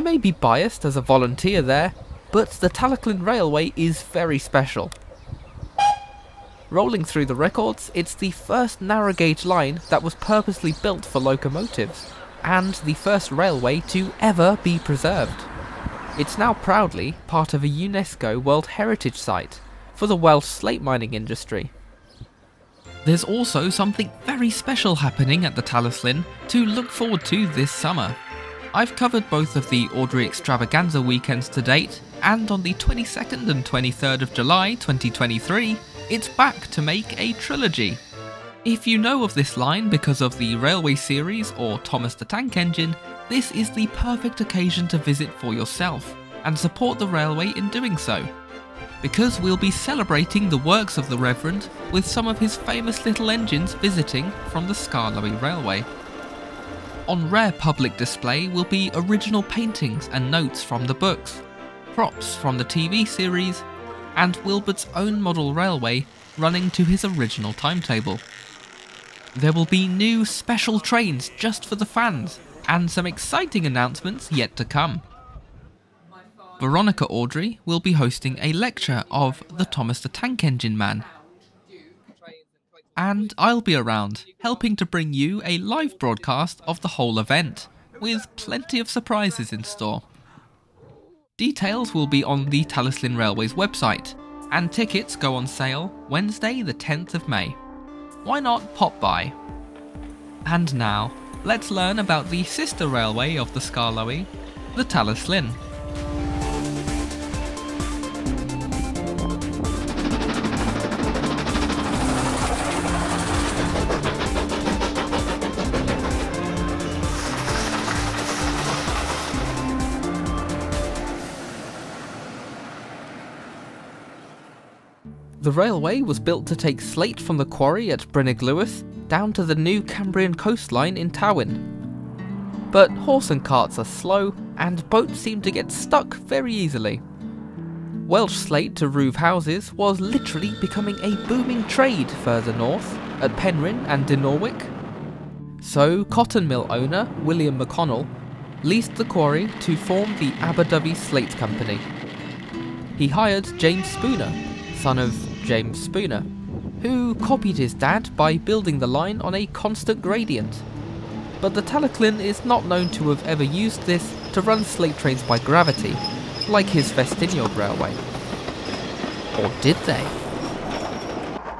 I may be biased as a volunteer there, but the Talyllyn Railway is very special. Rolling through the records, it's the first narrow gauge line that was purposely built for locomotives, and the first railway to ever be preserved. It's now proudly part of a UNESCO World Heritage Site for the Welsh slate mining industry. There's also something very special happening at the Talyllyn to look forward to this summer. I've covered both of the Awdry Extravaganza Weekends to date, and on the 22nd and 23rd of July 2023, it's back to make a trilogy. If you know of this line because of the Railway series or Thomas the Tank Engine, this is the perfect occasion to visit for yourself, and support the railway in doing so, because we'll be celebrating the works of the Reverend with some of his famous little engines visiting from the Skarloey Railway. On rare public display will be original paintings and notes from the books, props from the TV series, and Wilbert's own model railway running to his original timetable. There will be new special trains just for the fans, and some exciting announcements yet to come. Veronica Audrey will be hosting a lecture of The Thomas the Tank Engine Man. And I'll be around, helping to bring you a live broadcast of the whole event, with plenty of surprises in store. Details will be on the Talyllyn Railway's website, and tickets go on sale Wednesday the 10th of May. Why not pop by? And now, let's learn about the sister railway of the Skarloey, the Talyllyn. The railway was built to take slate from the quarry at Bryn Eglwys down to the new Cambrian coastline in Tawyn. But horse and carts are slow, and boats seem to get stuck very easily. Welsh slate to roof houses was literally becoming a booming trade further north, at Penryn and Dinorwick. So cotton mill owner William McConnell leased the quarry to form the Aberdovey Slate Company. He hired James Spooner, son of James Spooner, who copied his dad by building the line on a constant gradient. But the Talyllyn is not known to have ever used this to run slate trains by gravity, like his Ffestiniog Railway. Or did they?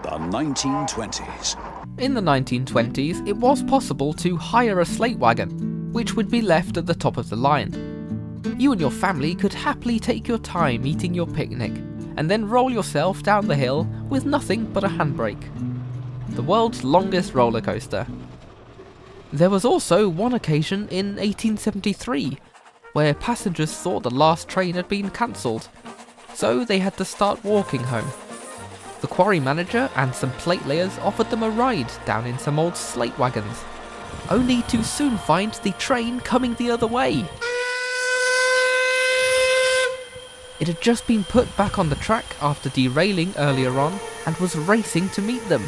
The 1920s. In the 1920s, it was possible to hire a slate wagon, which would be left at the top of the line. You and your family could happily take your time eating your picnic, and then roll yourself down the hill with nothing but a handbrake. The world's longest roller coaster. There was also one occasion in 1873 where passengers thought the last train had been cancelled, so they had to start walking home. The quarry manager and some plate layers offered them a ride down in some old slate wagons, only to soon find the train coming the other way. It had just been put back on the track after derailing earlier on, and was racing to meet them.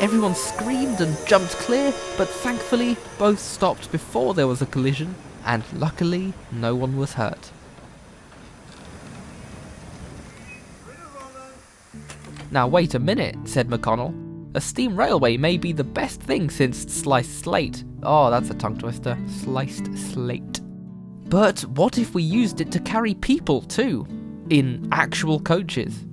Everyone screamed and jumped clear, but thankfully both stopped before there was a collision, and luckily no one was hurt. "Now wait a minute," said McConnell. "A steam railway may be the best thing since sliced slate." Oh, that's a tongue twister. Sliced slate. "But what if we used it to carry people too, in actual coaches?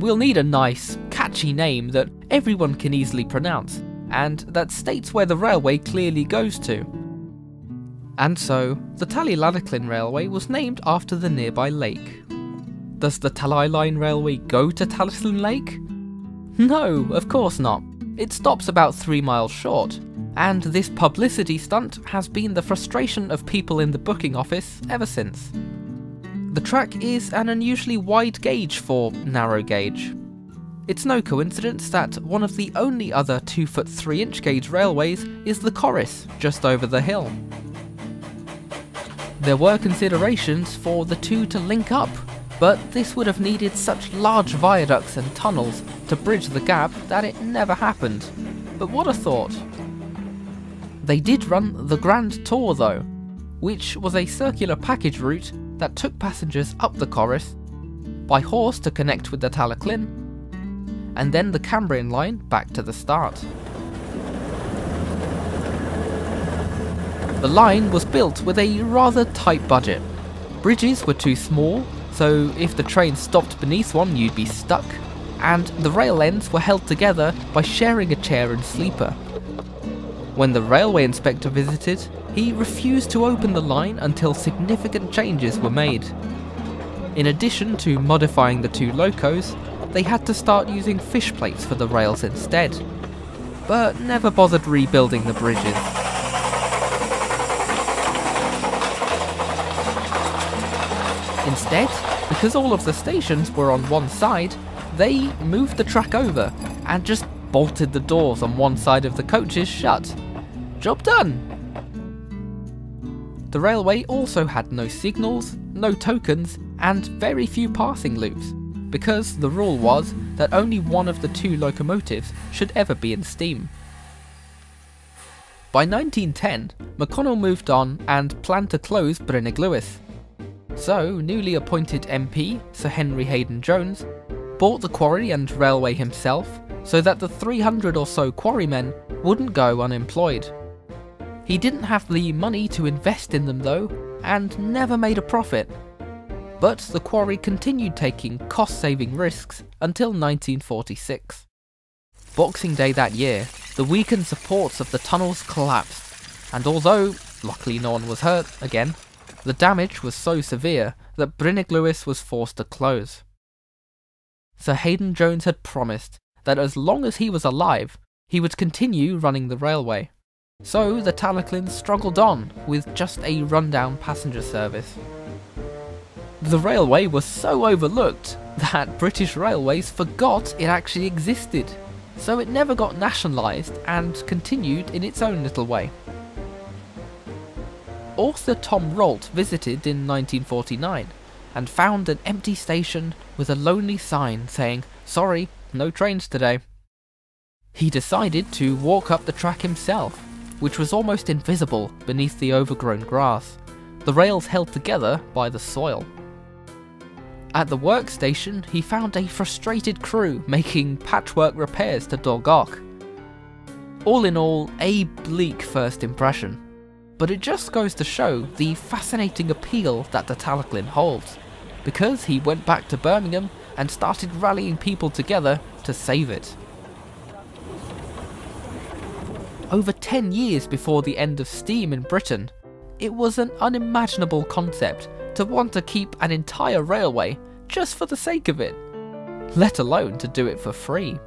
We'll need a nice, catchy name that everyone can easily pronounce, and that states where the railway clearly goes to." And so, the Talyllyn Railway was named after the nearby lake. Does the Talyllyn Railway go to Talyllyn Lake? No, of course not. It stops about 3 miles short. And this publicity stunt has been the frustration of people in the booking office ever since. The track is an unusually wide gauge for narrow gauge. It's no coincidence that one of the only other 2 foot 3 inch gauge railways is the Corris, just over the hill. There were considerations for the two to link up, but this would have needed such large viaducts and tunnels to bridge the gap that it never happened. But what a thought! They did run the Grand Tour though, which was a circular package route that took passengers up the Corris, by horse to connect with the Talyllyn, and then the Cambrian line back to the start. The line was built with a rather tight budget. Bridges were too small, so if the train stopped beneath one you'd be stuck, and the rail ends were held together by sharing a chair and sleeper. When the railway inspector visited, he refused to open the line until significant changes were made. In addition to modifying the two locos, they had to start using fish plates for the rails instead, but never bothered rebuilding the bridges. Instead, because all of the stations were on one side, they moved the track over and just bolted the doors on one side of the coaches shut. Job done! The railway also had no signals, no tokens, and very few passing loops, because the rule was that only one of the two locomotives should ever be in steam. By 1910, McConnell moved on and planned to close Bryn Eglwys. So, newly appointed MP, Sir Henry Haydn Jones, bought the quarry and railway himself so that the 300 or so quarrymen wouldn't go unemployed. He didn't have the money to invest in them though, and never made a profit. But the quarry continued taking cost-saving risks until 1946. Boxing Day that year, the weakened supports of the tunnels collapsed, and although, luckily no one was hurt again, the damage was so severe that Bryn Eglwys was forced to close. Sir Haydn Jones had promised that as long as he was alive, he would continue running the railway. So the Talyllyn struggled on with just a rundown passenger service. The railway was so overlooked that British Railways forgot it actually existed, so it never got nationalised and continued in its own little way. Author Tom Rolt visited in 1949 and found an empty station with a lonely sign saying, "Sorry, no trains today." He decided to walk up the track himself, which was almost invisible beneath the overgrown grass, the rails held together by the soil. At the workstation, he found a frustrated crew making patchwork repairs to Dolgoch. All in all, a bleak first impression. But it just goes to show the fascinating appeal that the Talyllyn holds, because he went back to Birmingham and started rallying people together to save it. Over 10 years before the end of steam in Britain, it was an unimaginable concept to want to keep an entire railway just for the sake of it, let alone to do it for free.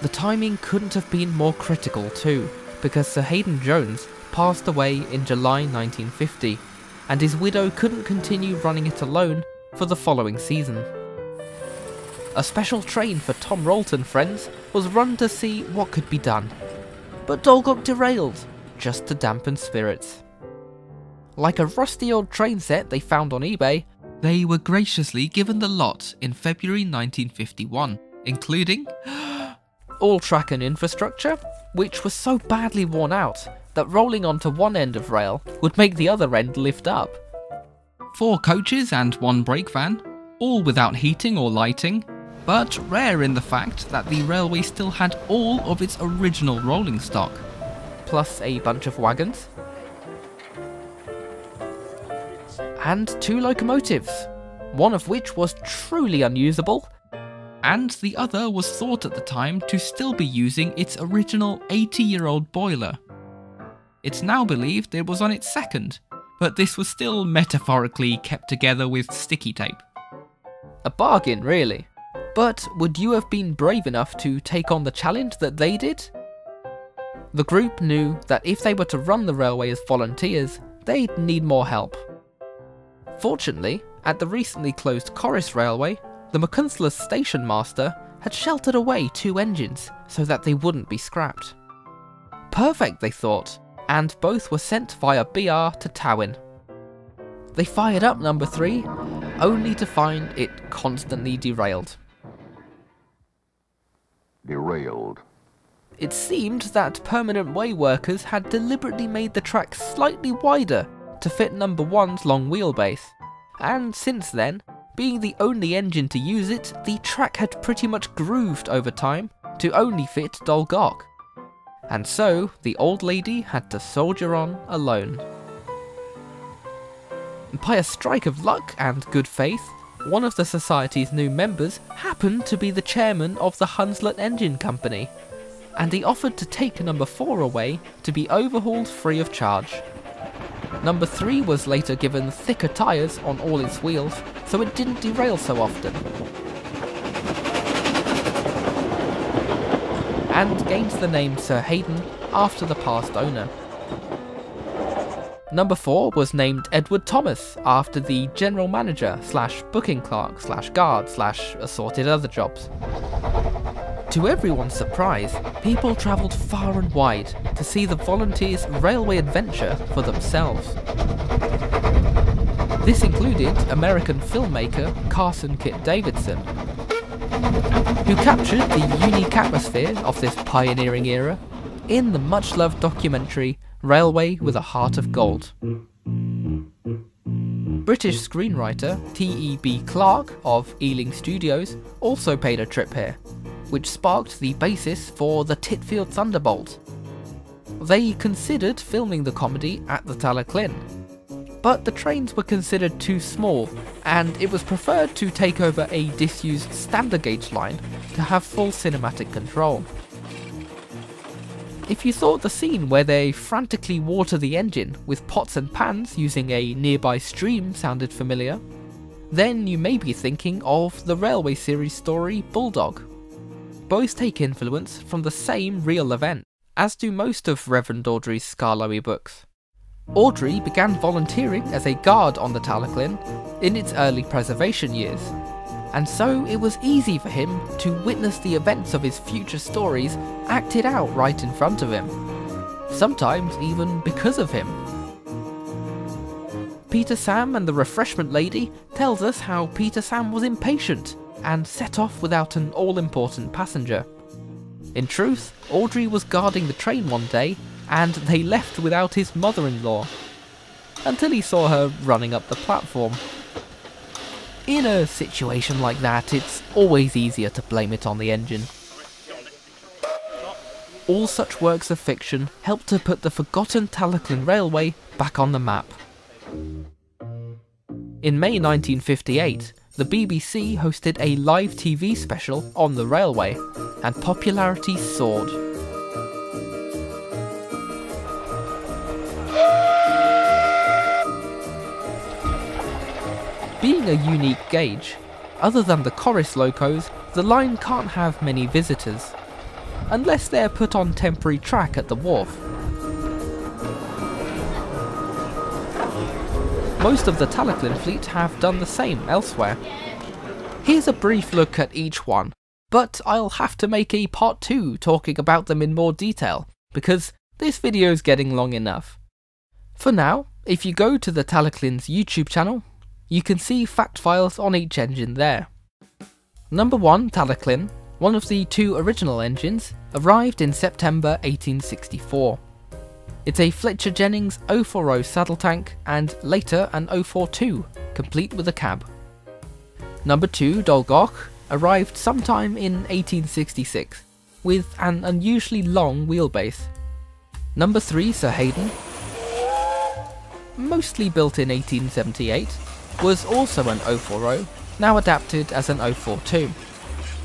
The timing couldn't have been more critical too, because Sir Haydn Jones passed away in July 1950, and his widow couldn't continue running it alone for the following season. A special train for Tom Rolt and friends was run to see what could be done, but Dolgoch derailed, just to dampen spirits. Like a rusty old train set they found on eBay, they were graciously given the lot in February 1951, including all track and infrastructure, which was so badly worn out that rolling onto one end of rail would make the other end lift up. 4 coaches and 1 brake van, all without heating or lighting, but rare in the fact that the railway still had all of its original rolling stock, plus a bunch of wagons, and 2 locomotives, one of which was truly unusable, and the other was thought at the time to still be using its original 80-year-old boiler. It's now believed it was on its second, but this was still metaphorically kept together with sticky tape. A bargain, really. But would you have been brave enough to take on the challenge that they did? The group knew that if they were to run the railway as volunteers, they'd need more help. Fortunately, at the recently closed Corris Railway, the McCunsler's station master had sheltered away 2 engines so that they wouldn't be scrapped. Perfect, they thought, and both were sent via BR to Tawyn. They fired up number 3, only to find it constantly derailed. Derailed. It seemed that permanent way workers had deliberately made the track slightly wider to fit number 1's long wheelbase, and since then, being the only engine to use it, the track had pretty much grooved over time to only fit Dolgoch, and so the old lady had to soldier on alone. By a strike of luck and good faith, one of the Society's new members happened to be the chairman of the Hunslet Engine Company, and he offered to take number 4 away to be overhauled free of charge. Number 3 was later given thicker tyres on all its wheels, so it didn't derail so often, and gained the name Sir Haydn after the past owner. Number 4 was named Edward Thomas after the general manager / booking clerk / guard / assorted other jobs. To everyone's surprise, people travelled far and wide to see the volunteers' railway adventure for themselves. This included American filmmaker Carson Kitt Davidson, who captured the unique atmosphere of this pioneering era in the much-loved documentary Railway with a Heart of Gold. British screenwriter T.E.B. Clarke of Ealing Studios also paid a trip here, which sparked the basis for the Titfield Thunderbolt. They considered filming the comedy at the Talyllyn, but the trains were considered too small, and it was preferred to take over a disused standard gauge line to have full cinematic control. If you thought the scene where they frantically water the engine with pots and pans using a nearby stream sounded familiar, then you may be thinking of the railway series story Bulldog. Both take influence from the same real event, as do most of Reverend Awdry's Skarloey books. Awdry began volunteering as a guard on the Talyllyn in its early preservation years, and so it was easy for him to witness the events of his future stories acted out right in front of him, sometimes even because of him. Peter Sam and the Refreshment Lady tells us how Peter Sam was impatient and set off without an all-important passenger. In truth, Awdry was guarding the train one day and they left without his mother-in-law, until he saw her running up the platform. In a situation like that, it's always easier to blame it on the engine. All such works of fiction helped to put the forgotten Talyllyn Railway back on the map. In May 1958, the BBC hosted a live TV special on the railway, and popularity soared. Being a unique gauge, other than the Corris locos, the line can't have many visitors, unless they're put on temporary track at the wharf. Most of the Talyllyn fleet have done the same elsewhere. Here's a brief look at each one, but I'll have to make a part 2 talking about them in more detail, because this video's getting long enough. For now, if you go to the Talyllyn's YouTube channel, you can see fact files on each engine there. Number 1 Talyllyn, one of the 2 original engines, arrived in September 1864. It's a Fletcher Jennings 040 saddle tank and later an 042, complete with a cab. Number 2 Dolgoch arrived sometime in 1866 with an unusually long wheelbase. Number 3 Sir Haydn, mostly built in 1878, was also an 040, now adapted as an 042.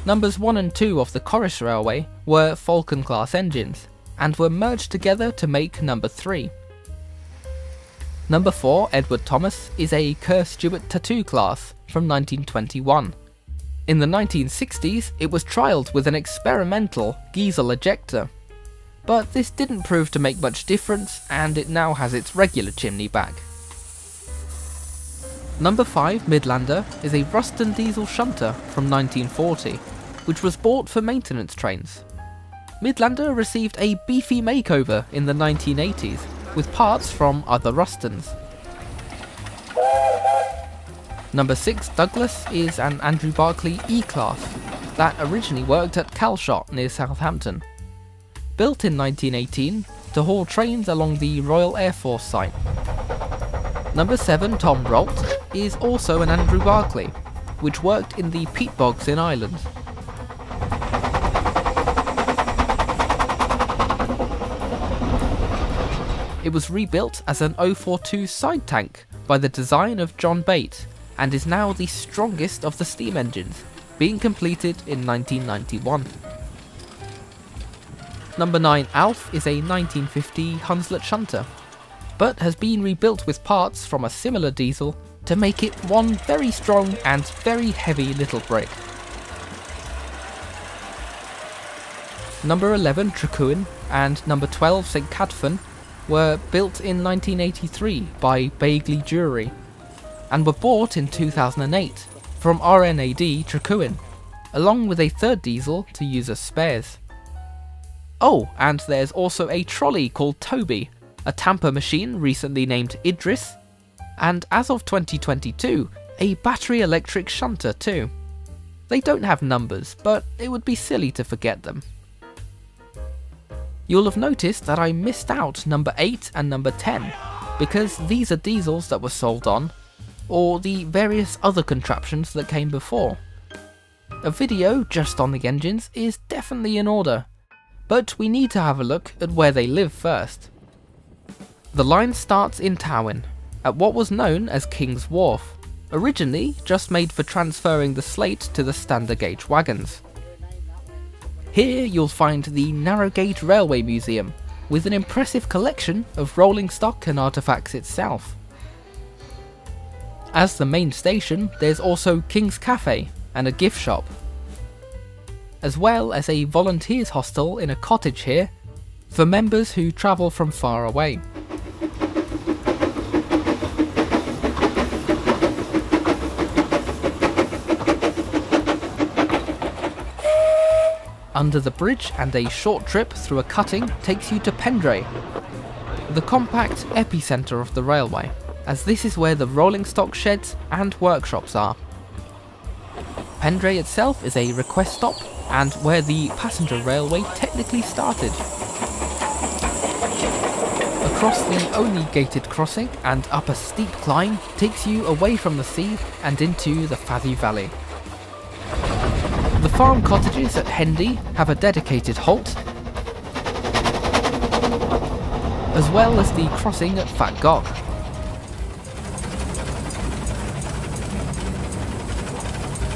Numbers 1 and 2 of the Corris Railway were Falcon class engines, and were merged together to make number 3. Number 4 Edward Thomas is a Kerr Stewart Tattoo class from 1921. In the 1960s it was trialled with an experimental Giesel ejector, but this didn't prove to make much difference and it now has its regular chimney back. Number 5 Midlander is a Ruston diesel shunter from 1940, which was bought for maintenance trains. Midlander received a beefy makeover in the 1980s, with parts from other Rustons. Number 6 Douglas is an Andrew Barclay E-Class that originally worked at Calshot near Southampton. Built in 1918 to haul trains along the Royal Air Force site. Number 7, Tom Rolt, is also an Andrew Barclay, which worked in the peat bogs in Ireland. It was rebuilt as an 042 side tank by the design of John Bate, and is now the strongest of the steam engines, being completed in 1991. Number 9 Alf is a 1950 Hunslet shunter, but has been rebuilt with parts from a similar diesel to make it one very strong and very heavy little brick. Number 11 Trecuin and number 12 St Cadfan were built in 1983 by Bagley Jewellery, and were bought in 2008 from RNAD Trecuin, along with a third diesel to use as spares. Oh, and there's also a trolley called Toby, a tamper machine recently named Idris, and as of 2022, a battery electric shunter too. They don't have numbers, but it would be silly to forget them. You'll have noticed that I missed out number 8 and number 10, because these are diesels that were sold on, or the various other contraptions that came before. A video just on the engines is definitely in order, but we need to have a look at where they live first. The line starts in Towin, at what was known as King's Wharf, originally just made for transferring the slate to the standard gauge wagons. Here you'll find the Narrow Gauge Railway Museum, with an impressive collection of rolling stock and artefacts itself. As the main station, there's also King's Cafe and a gift shop, as well as a volunteers hostel in a cottage here, for members who travel from far away. Under the bridge and a short trip through a cutting takes you to Pendre, the compact epicentre of the railway, as this is where the rolling stock sheds and workshops are. Pendre itself is a request stop and where the passenger railway technically started. Across the only gated crossing and up a steep climb takes you away from the sea and into the Fathi Valley. The farm cottages at Hendy have a dedicated halt, as well as the crossing at Fat Gog.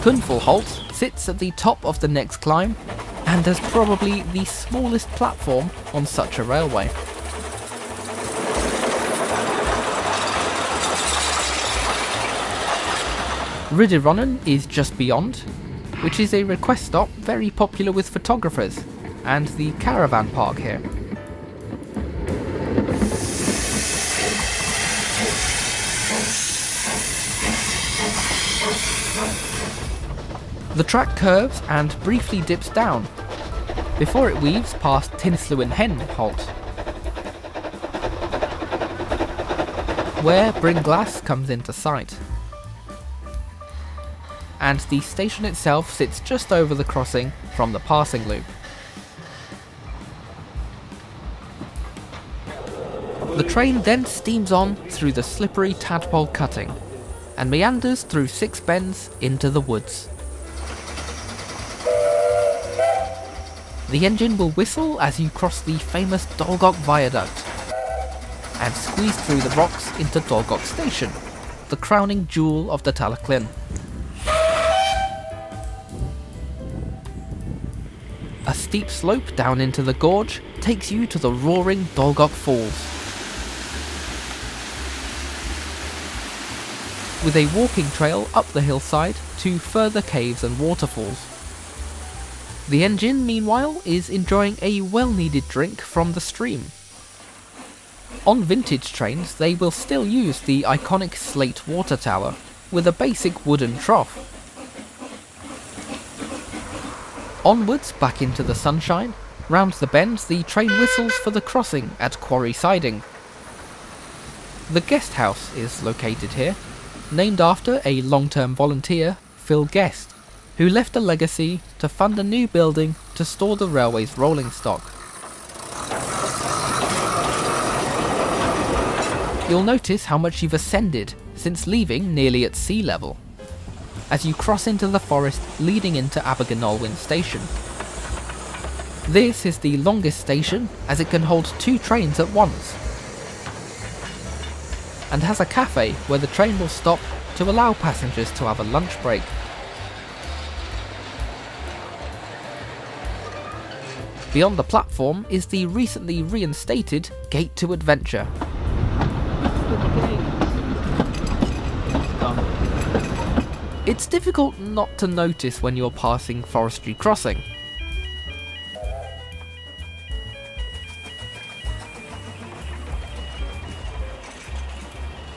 Cunfall Halt sits at the top of the next climb and has probably the smallest platform on such a railway. Ridderonnen is just beyond, which is a request stop very popular with photographers, and the caravan park here. The track curves and briefly dips down, before it weaves past Tinslewin Hen Halt, where Bryn Eglwys comes into sight. And the station itself sits just over the crossing from the passing loop. The train then steams on through the slippery Tadpole Cutting and meanders through 6 bends into the woods. The engine will whistle as you cross the famous Dolgoch Viaduct and squeeze through the rocks into Dolgoch Station, the crowning jewel of the Talyllyn. A steep slope down into the gorge takes you to the roaring Dolgoch Falls, with a walking trail up the hillside to further caves and waterfalls. The engine, meanwhile, is enjoying a well-needed drink from the stream. On vintage trains, they will still use the iconic slate water tower, with a basic wooden trough. Onwards back into the sunshine, round the bend the train whistles for the crossing at Quarry Siding. The guest house is located here, named after a long-term volunteer, Phil Guest, who left a legacy to fund a new building to store the railway's rolling stock. You'll notice how much you've ascended since leaving nearly at sea level, as you cross into the forest leading into Aberganolwyn station. This is the longest station as it can hold 2 trains at once, and has a cafe where the train will stop to allow passengers to have a lunch break. Beyond the platform is the recently reinstated Gate to Adventure. It's difficult not to notice when you're passing Forestry Crossing.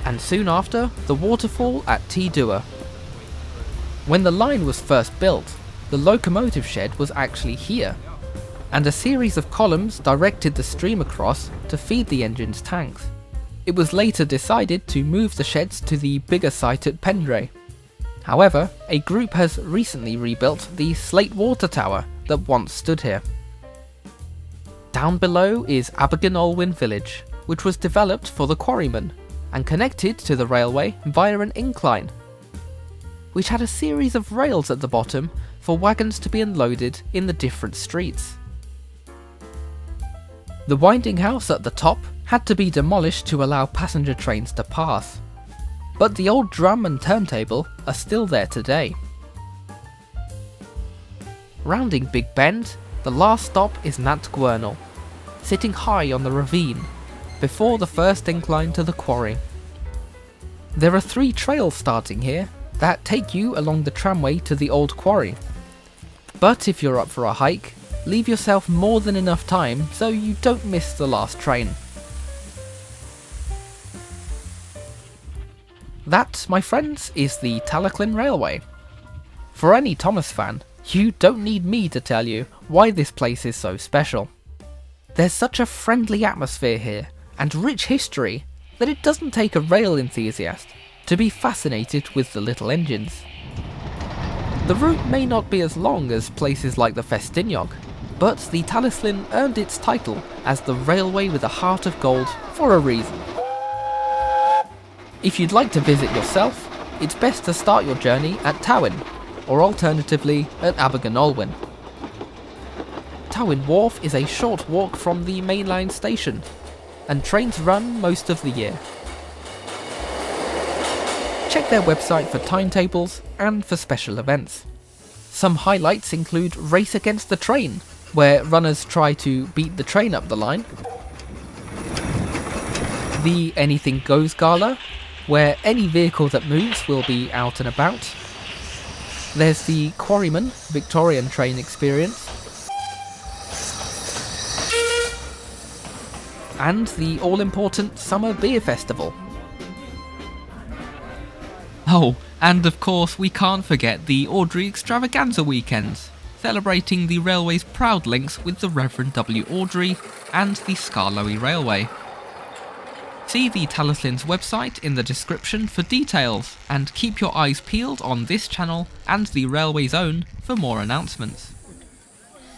And soon after, the waterfall at Tee Dwyer. When the line was first built, the locomotive shed was actually here, and a series of columns directed the stream across to feed the engine's tanks. It was later decided to move the sheds to the bigger site at Pendre. However, a group has recently rebuilt the slate water tower that once stood here. Down below is Aberganolwyn village, which was developed for the quarrymen and connected to the railway via an incline, which had a series of rails at the bottom for wagons to be unloaded in the different streets. The winding house at the top had to be demolished to allow passenger trains to pass, but the old drum and turntable are still there today. Rounding Big Bend, the last stop is Nant Gwernal, sitting high on the ravine, before the first incline to the quarry. There are 3 trails starting here that take you along the tramway to the old quarry, but if you're up for a hike, leave yourself more than enough time so you don't miss the last train. That, my friends, is the Talyllyn Railway. For any Thomas fan, you don't need me to tell you why this place is so special. There's such a friendly atmosphere here, and rich history, that it doesn't take a rail enthusiast to be fascinated with the little engines. The route may not be as long as places like the Ffestiniog, but the Talyllyn earned its title as the Railway with a Heart of Gold for a reason. If you'd like to visit yourself, it's best to start your journey at Tawyn, or alternatively at Aberganolwyn. Tawyn Wharf is a short walk from the mainline station, and trains run most of the year. Check their website for timetables and for special events. Some highlights include Race Against the Train, where runners try to beat the train up the line, the Anything Goes Gala, where any vehicle that moves will be out and about, there's the Quarryman Victorian Train Experience, and the all-important Summer Beer Festival. Oh, and of course we can't forget the Awdry Extravaganza Weekends, celebrating the railway's proud links with the Reverend W. Awdry and the Skarloey Railway. See the Talyllyn's website in the description for details, and keep your eyes peeled on this channel and the railway's own for more announcements.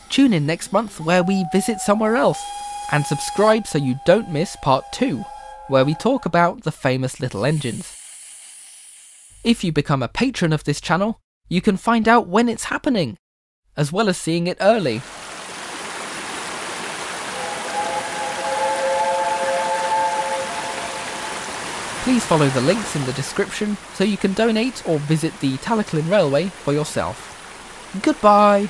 Tune in next month where we visit somewhere else, and subscribe so you don't miss part 2, where we talk about the famous little engines. If you become a patron of this channel, you can find out when it's happening, as well as seeing it early. Please follow the links in the description so you can donate or visit the Talyllyn Railway for yourself. Goodbye!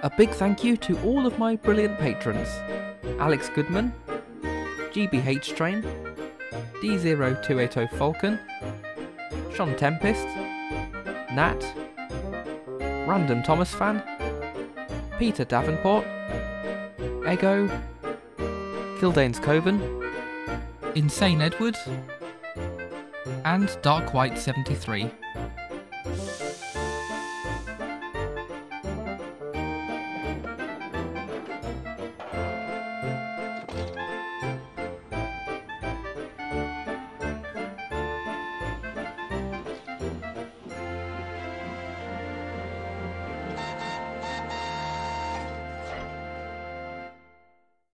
A big thank you to all of my brilliant patrons: Alex Goodman, GBH Train, D0280 Falcon, Sean Tempest, Nat, Random Thomas Fan, Peter Davenport, Ego, Kildane's Coven, Insane Edward, and Dark White 73.